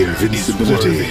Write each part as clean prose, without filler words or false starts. Invincibility.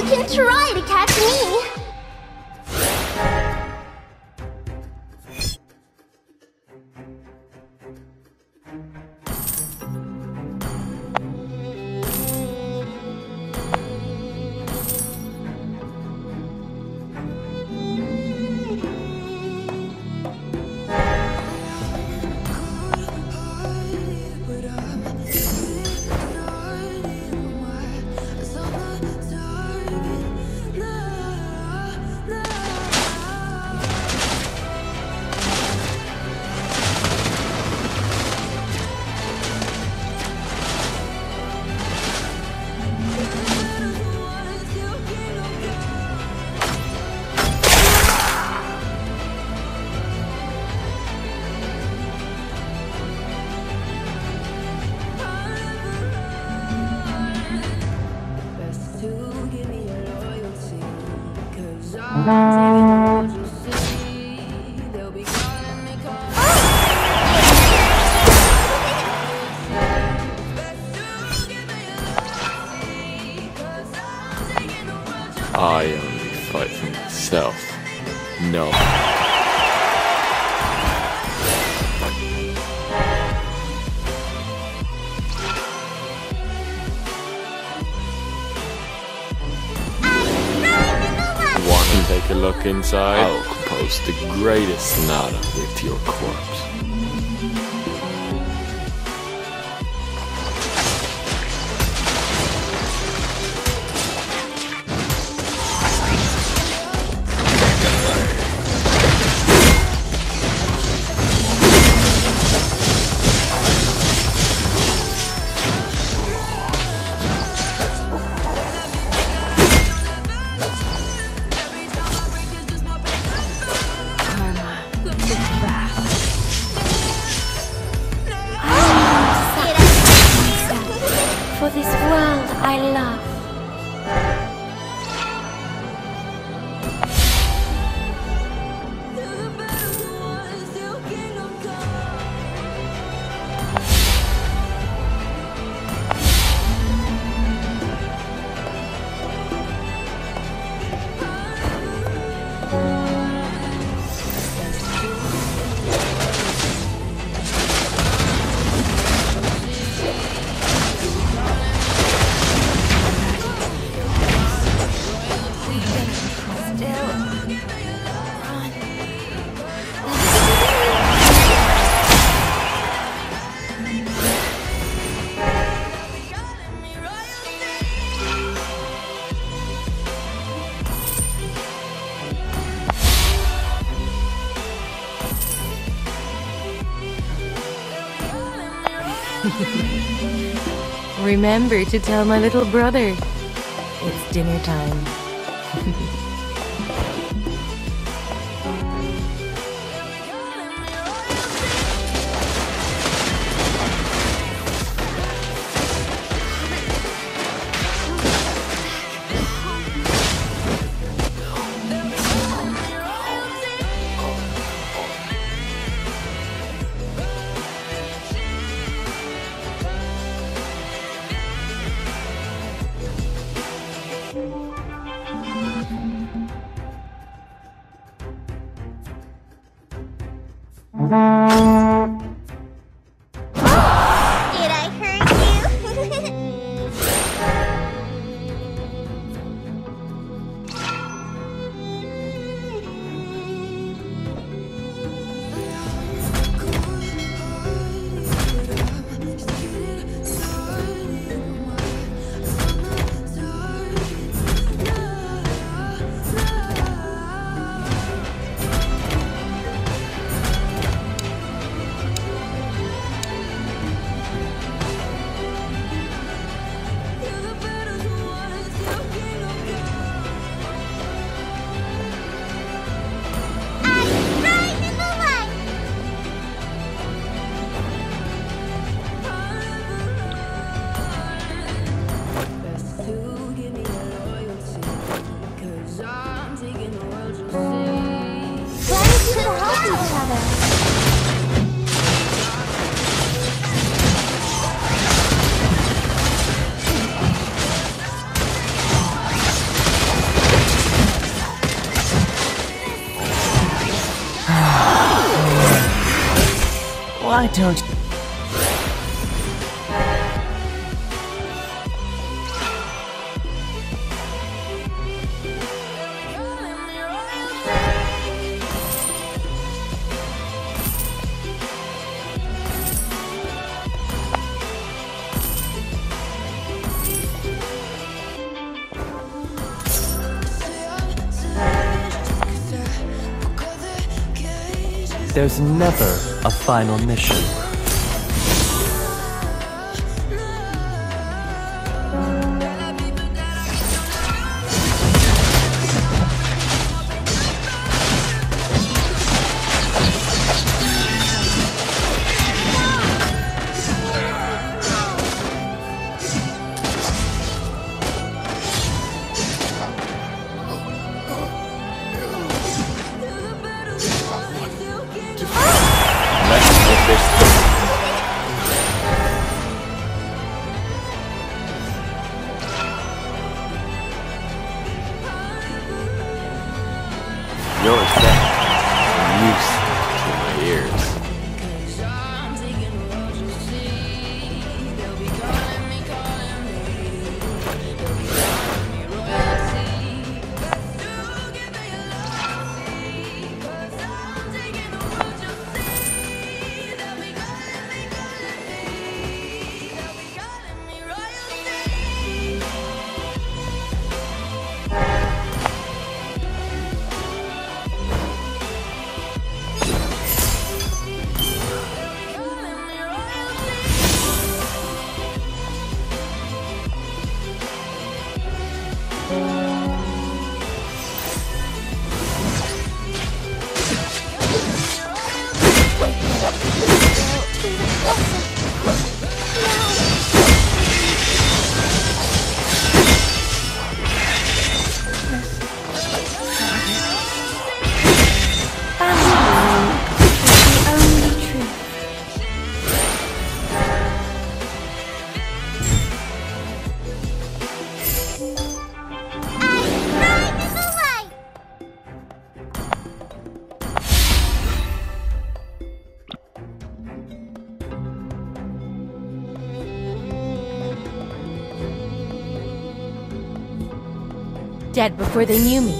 You can try to catch me! I only fight for myself. No. Walk and take a look inside. I'll compose the greatest sonata with your corpse. Remember to tell my little brother. It's dinner time. Did I hurt you? Why don't you? There's never a final mission. Your sound music to my ears. Dead before they knew me.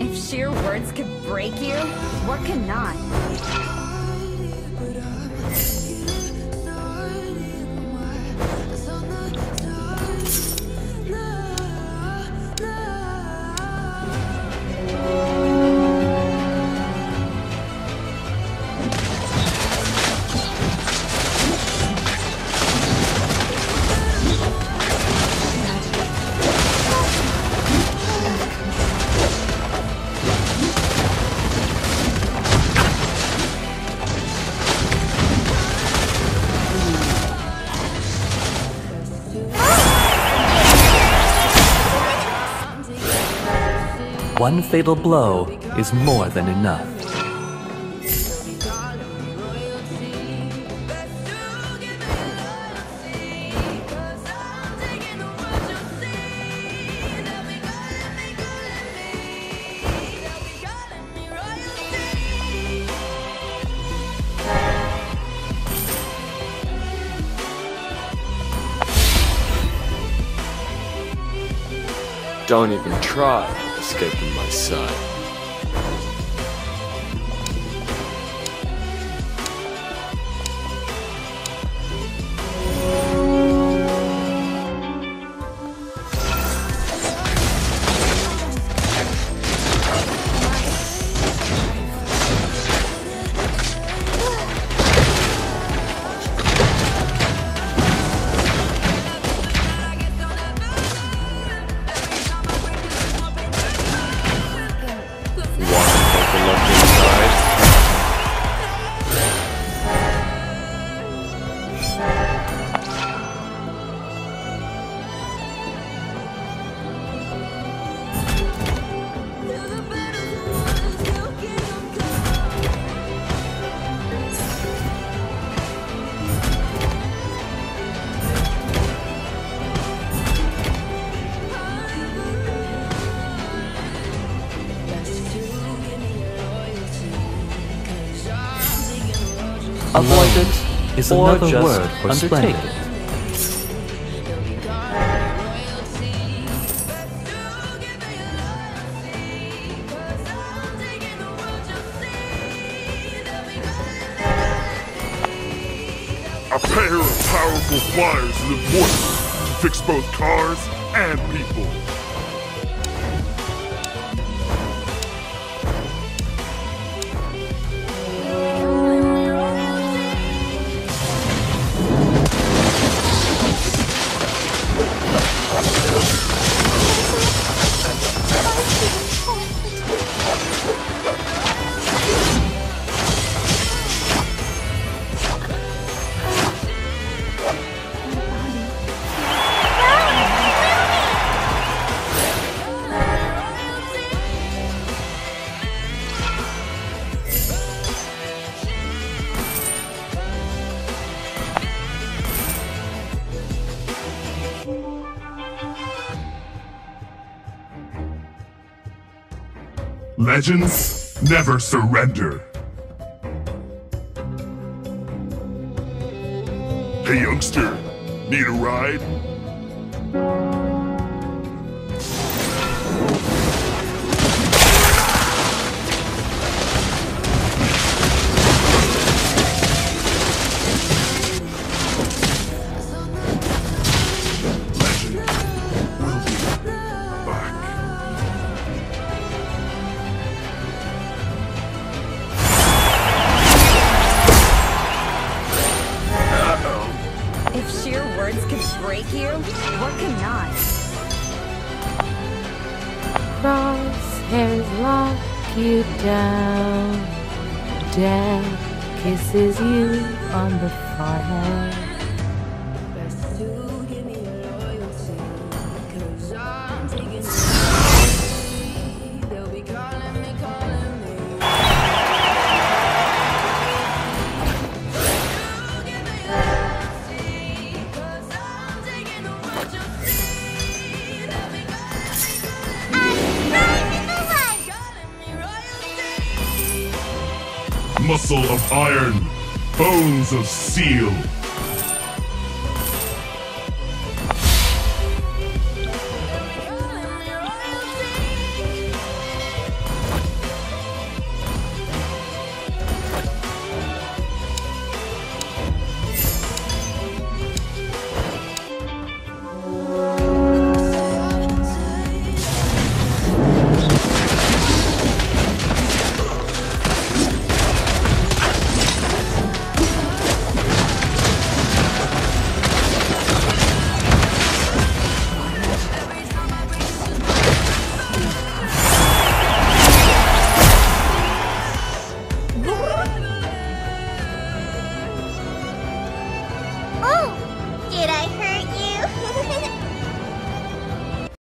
If sheer words could break you, what could not? One fatal blow is more than enough. Don't even try escaping my sight. Avoidance is another word for splendid. A pair of powerful pliers in the morning to fix both cars and people. Legends never surrender. Hey youngster, need a ride? Break you? What cannot? Crosshairs lock you down. Death kisses you on the forehead. Best to give me loyalty, 'cause I'm taking the lead. They'll be calling me. Muscle of iron, bones of steel. Did I?